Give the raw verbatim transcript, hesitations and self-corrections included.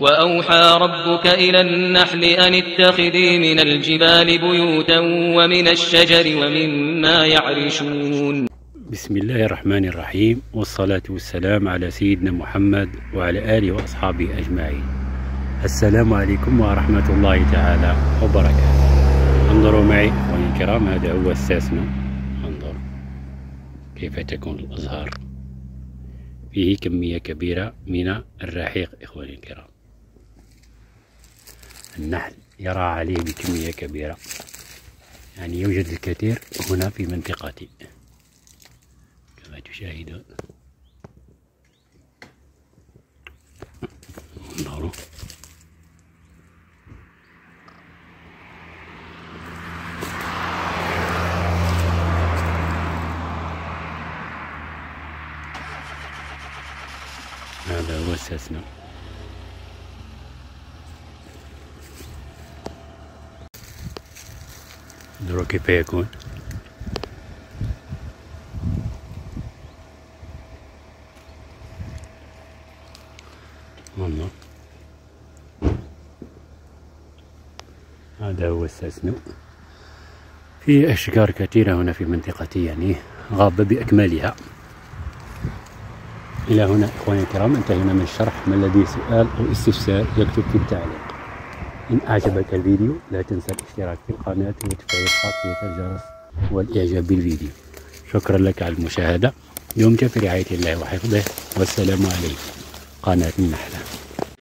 وأوحى ربك إلى النحل أن اتخذي من الجبال بيوتا ومن الشجر ومما يعرشون. بسم الله الرحمن الرحيم، والصلاة والسلام على سيدنا محمد وعلى آله وأصحابه أجمعين. السلام عليكم ورحمة الله تعالى وبركاته. انظروا معي أخواني الكرام، هذا هو الساسنو، انظروا كيف تكون الأزهار، فيه كمية كبيرة من الرحيق إخواني الكرام. النحل يرى عليه بكمية كبيرة، يعني يوجد الكثير هنا في منطقتي كما تشاهدون. انظروا هذا هو الساسنو. انظروا كيف يكون، والله هذا هو الساسنو. في أشجار كثيرة هنا في منطقتي، يعني غابة بأكملها. إلى هنا إخواني الكرام انتهينا من الشرح. من لديه سؤال أو استفسار يكتب في التعليق. إن أعجبك الفيديو لا تنسى الاشتراك في القناة وتفعيل خاصية الجرس والإعجاب بالفيديو. شكرا لك على المشاهدة. دمتم في رعاية الله وحفظه، والسلام عليكم. قناة النحلة.